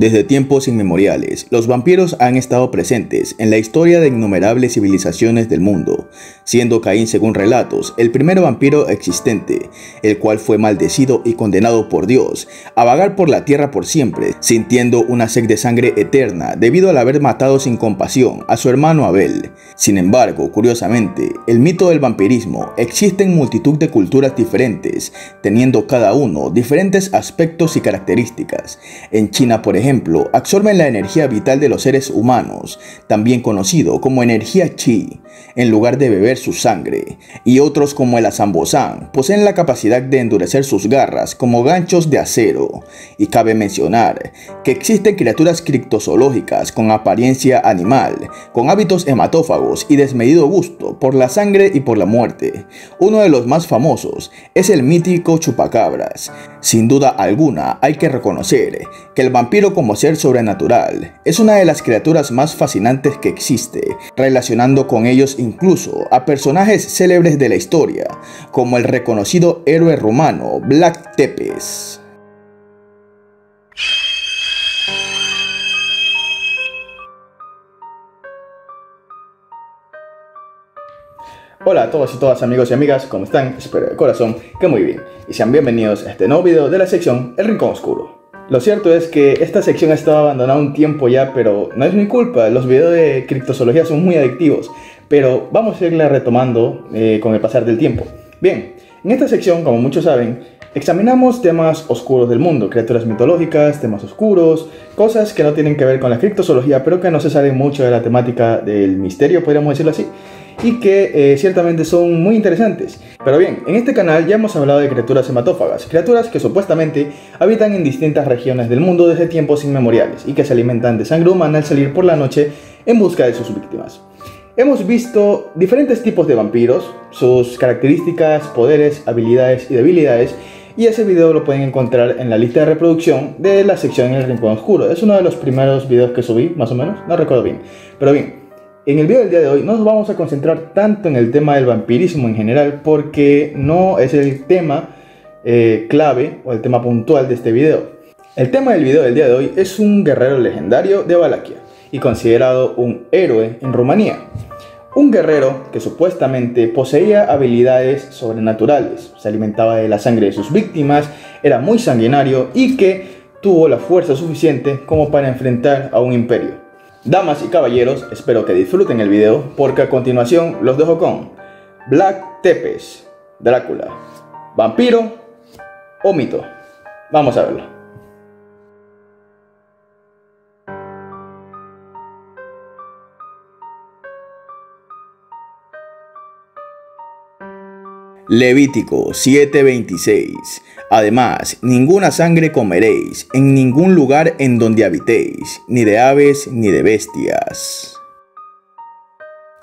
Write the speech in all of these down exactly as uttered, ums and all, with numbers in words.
Desde tiempos inmemoriales, los vampiros han estado presentes en la historia de innumerables civilizaciones del mundo, siendo Caín, según relatos, el primer vampiro existente, el cual fue maldecido y condenado por Dios a vagar por la tierra por siempre, sintiendo una sed de sangre eterna debido al haber matado sin compasión a su hermano Abel. Sin embargo, curiosamente, el mito del vampirismo existe en multitud de culturas diferentes, teniendo cada uno diferentes aspectos y características. En China, por ejemplo, ejemplo, absorben la energía vital de los seres humanos, también conocido como energía chi, en lugar de beber su sangre, y otros como el Azambozán poseen la capacidad de endurecer sus garras como ganchos de acero. Y cabe mencionar que existen criaturas criptozoológicas con apariencia animal, con hábitos hematófagos y desmedido gusto por la sangre y por la muerte. Uno de los más famosos es el mítico chupacabras. Sin duda alguna hay que reconocer que el vampiro como ser sobrenatural es una de las criaturas más fascinantes que existe, relacionando con ellos incluso a personajes célebres de la historia, como el reconocido héroe rumano Vlad Tepes. Hola a todos y todas, amigos y amigas, ¿cómo están? Espero de corazón que muy bien, y sean bienvenidos a este nuevo video de la sección El Rincón Oscuro. Lo cierto es que esta sección ha estado abandonada un tiempo ya, pero no es mi culpa, los videos de criptozoología son muy adictivos, pero vamos a irla retomando eh, con el pasar del tiempo. Bien, en esta sección, como muchos saben, examinamos temas oscuros del mundo, criaturas mitológicas, temas oscuros, cosas que no tienen que ver con la criptozoología, pero que no se salen mucho de la temática del misterio, podríamos decirlo así, y que eh, ciertamente son muy interesantes. Pero bien, en este canal ya hemos hablado de criaturas hematófagas, criaturas que supuestamente habitan en distintas regiones del mundo desde tiempos inmemoriales y que se alimentan de sangre humana al salir por la noche en busca de sus víctimas. Hemos visto diferentes tipos de vampiros, sus características, poderes, habilidades y debilidades, y ese video lo pueden encontrar en la lista de reproducción de la sección El Rincón Oscuro. Es uno de los primeros videos que subí, más o menos, no recuerdo bien, pero bien. En el video del día de hoy no nos vamos a concentrar tanto en el tema del vampirismo en general, porque no es el tema eh, clave o el tema puntual de este video. El tema del video del día de hoy es un guerrero legendario de Valaquia y considerado un héroe en Rumanía. Un guerrero que supuestamente poseía habilidades sobrenaturales, se alimentaba de la sangre de sus víctimas, era muy sanguinario y que tuvo la fuerza suficiente como para enfrentar a un imperio. Damas y caballeros, espero que disfruten el video, porque a continuación los dejo con Vlad Tepes, Drácula, ¿vampiro o mito? Vamos a verlo. Levítico siete veintiséis. Además, ninguna sangre comeréis en ningún lugar en donde habitéis, ni de aves ni de bestias.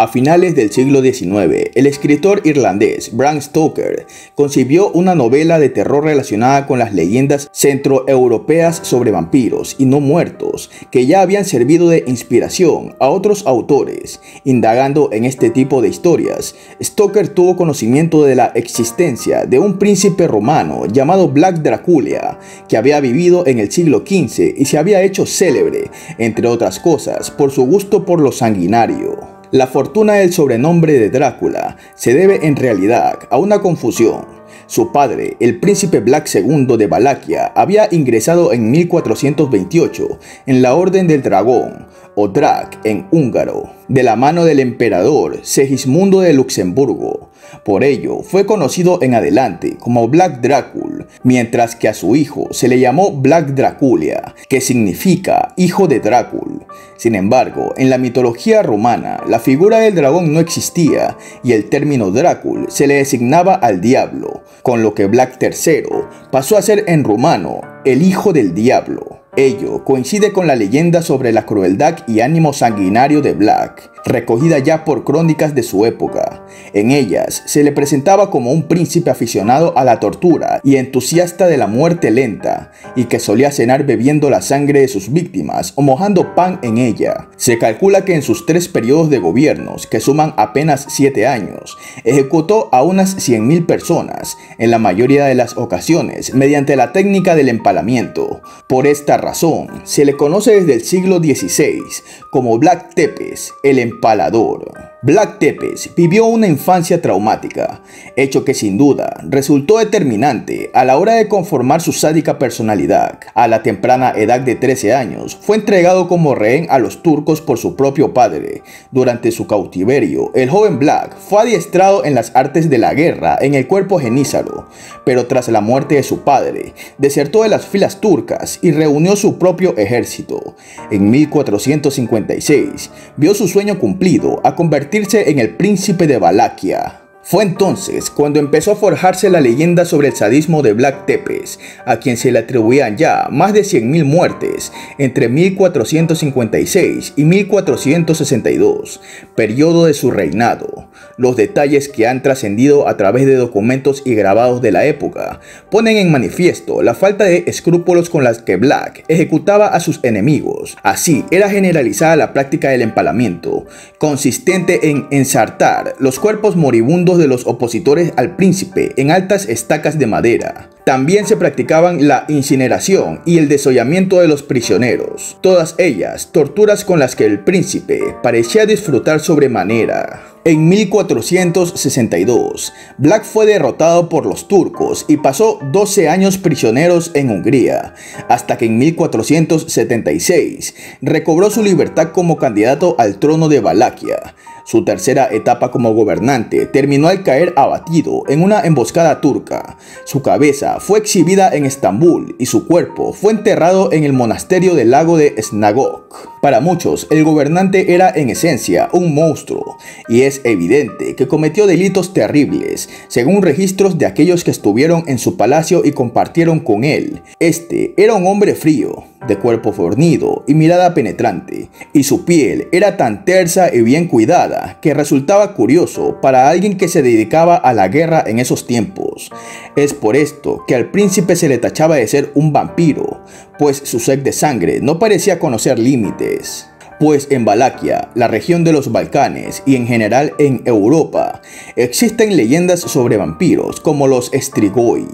A finales del siglo diecinueve, el escritor irlandés Bram Stoker concibió una novela de terror relacionada con las leyendas centroeuropeas sobre vampiros y no muertos, que ya habían servido de inspiración a otros autores. Indagando en este tipo de historias, Stoker tuvo conocimiento de la existencia de un príncipe romano llamado Vlad Draculea, que había vivido en el siglo quince y se había hecho célebre, entre otras cosas, por su gusto por lo sanguinario. La fortuna del sobrenombre de Drácula se debe en realidad a una confusión. Su padre, el príncipe Vlad segundo de Valaquia, había ingresado en mil cuatrocientos veintiocho en la Orden del Dragón, o Drac en húngaro, de la mano del emperador Segismundo de Luxemburgo. Por ello, fue conocido en adelante como Vlad Dracul, mientras que a su hijo se le llamó Vlad Draculea, que significa hijo de Drácul. Sin embargo, en la mitología romana, la figura del dragón no existía y el término Drácul se le designaba al diablo, con lo que Vlad tercero pasó a ser en rumano el hijo del diablo. Ello coincide con la leyenda sobre la crueldad y ánimo sanguinario de Vlad, recogida ya por crónicas de su época. En ellas se le presentaba como un príncipe aficionado a la tortura y entusiasta de la muerte lenta, y que solía cenar bebiendo la sangre de sus víctimas o mojando pan en ella. Se calcula que en sus tres periodos de gobiernos, que suman apenas siete años, ejecutó a unas cien mil personas, en la mayoría de las ocasiones mediante la técnica del empalamiento. Por esta razón, razón, se le conoce desde el siglo dieciséis como Vlad Tepes, el empalador. Vlad Tepes vivió una infancia traumática, hecho que sin duda resultó determinante a la hora de conformar su sádica personalidad. A la temprana edad de trece años fue entregado como rehén a los turcos por su propio padre. Durante su cautiverio, el joven Vlad fue adiestrado en las artes de la guerra en el cuerpo genízaro, pero tras la muerte de su padre, desertó de las filas turcas y reunió su propio ejército. En mil cuatrocientos cincuenta y seis vio su sueño cumplido a convertirse en el príncipe de Valaquia. Fue entonces cuando empezó a forjarse la leyenda sobre el sadismo de Vlad Tepes, a quien se le atribuían ya más de cien mil muertes entre mil cuatrocientos cincuenta y seis y mil cuatrocientos sesenta y dos, periodo de su reinado. Los detalles que han trascendido a través de documentos y grabados de la época ponen en manifiesto la falta de escrúpulos con las que Vlad ejecutaba a sus enemigos. Así era generalizada la práctica del empalamiento, consistente en ensartar los cuerpos moribundos de los opositores al príncipe en altas estacas de madera. También se practicaban la incineración y el desollamiento de los prisioneros, todas ellas torturas con las que el príncipe parecía disfrutar sobremanera. En mil cuatrocientos sesenta y dos, Vlad fue derrotado por los turcos y pasó doce años prisioneros en Hungría, hasta que en mil cuatrocientos setenta y seis recobró su libertad como candidato al trono de Valaquia. Su tercera etapa como gobernante terminó al caer abatido en una emboscada turca. Su cabeza fue exhibida en Estambul y su cuerpo fue enterrado en el monasterio del lago de Snagov. Para muchos, el gobernante era en esencia un monstruo, y es evidente que cometió delitos terribles, según registros de aquellos que estuvieron en su palacio y compartieron con él. Este era un hombre frío, de cuerpo fornido y mirada penetrante, y su piel era tan tersa y bien cuidada que resultaba curioso para alguien que se dedicaba a la guerra en esos tiempos. Es por esto que al príncipe se le tachaba de ser un vampiro, pues su sed de sangre no parecía conocer límites. Pues en Valaquia, la región de los Balcanes y en general en Europa, existen leyendas sobre vampiros como los Strigoi.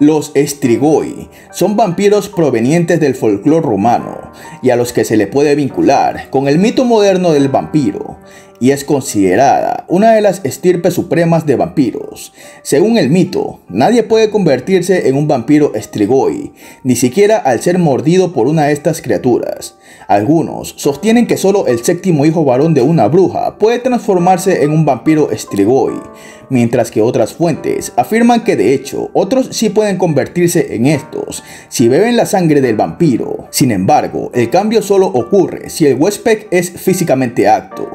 Los Strigoi son vampiros provenientes del folclore rumano y a los que se le puede vincular con el mito moderno del vampiro, y es considerada una de las estirpes supremas de vampiros. Según el mito, nadie puede convertirse en un vampiro Strigoi, ni siquiera al ser mordido por una de estas criaturas. Algunos sostienen que solo el séptimo hijo varón de una bruja puede transformarse en un vampiro Strigoi, mientras que otras fuentes afirman que de hecho otros sí pueden convertirse en estos si beben la sangre del vampiro. Sin embargo, el cambio solo ocurre si el huésped es físicamente apto.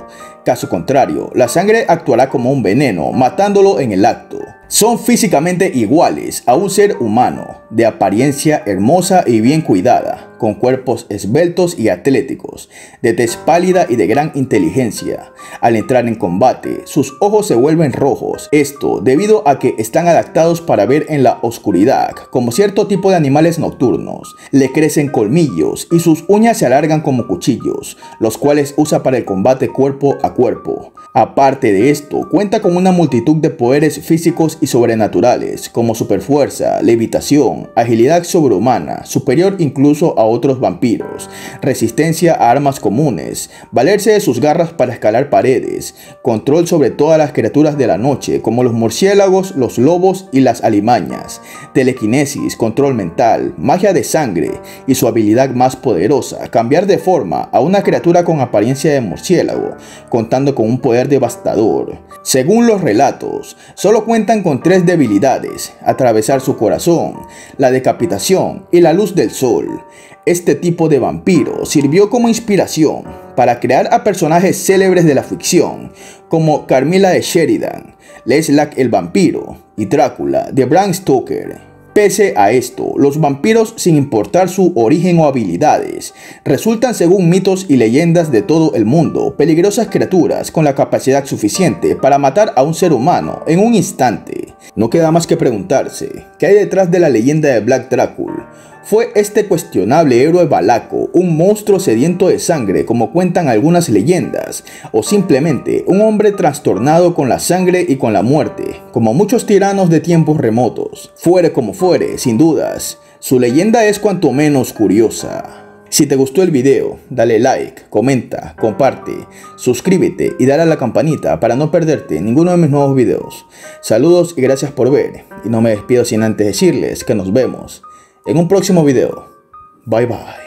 Caso contrario, la sangre actuará como un veneno, matándolo en el acto. Son físicamente iguales a un ser humano, de apariencia hermosa y bien cuidada, con cuerpos esbeltos y atléticos, de tez pálida y de gran inteligencia. Al entrar en combate, sus ojos se vuelven rojos, esto debido a que están adaptados para ver en la oscuridad, como cierto tipo de animales nocturnos. Le crecen colmillos y sus uñas se alargan como cuchillos, los cuales usa para el combate cuerpo a cuerpo. Aparte de esto, cuenta con una multitud de poderes físicos y sobrenaturales, como superfuerza, levitación, agilidad sobrehumana, superior incluso a otros vampiros, resistencia a armas comunes, valerse de sus garras para escalar paredes, control sobre todas las criaturas de la noche como los murciélagos, los lobos y las alimañas, telequinesis, control mental, magia de sangre y su habilidad más poderosa, cambiar de forma a una criatura con apariencia de murciélago, contando con un poder devastador. Según los relatos, solo cuentan con tres debilidades: atravesar su corazón, la decapitación y la luz del sol. Este tipo de vampiro sirvió como inspiración para crear a personajes célebres de la ficción, como Carmilla de Sheridan, Lestat el vampiro y Drácula de Bram Stoker. Pese a esto, los vampiros, sin importar su origen o habilidades, resultan, según mitos y leyendas de todo el mundo, peligrosas criaturas con la capacidad suficiente para matar a un ser humano en un instante. No queda más que preguntarse, ¿qué hay detrás de la leyenda de Vlad Dracul? ¿Fue este cuestionable héroe valaco un monstruo sediento de sangre, como cuentan algunas leyendas, o simplemente un hombre trastornado con la sangre y con la muerte, como muchos tiranos de tiempos remotos? Fuere como fuere, sin dudas, su leyenda es cuanto menos curiosa. Si te gustó el video, dale like, comenta, comparte, suscríbete y dale a la campanita para no perderte ninguno de mis nuevos videos. Saludos y gracias por ver, y no me despido sin antes decirles que nos vemos en un próximo video. Bye bye.